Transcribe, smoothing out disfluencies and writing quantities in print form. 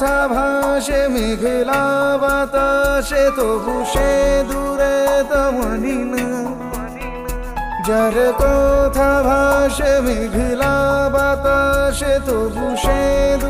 था भाषे मेघला बताशे तो भूषे दूरे तमनिन जर को था भाषे मेघला बताशे तो भूषे।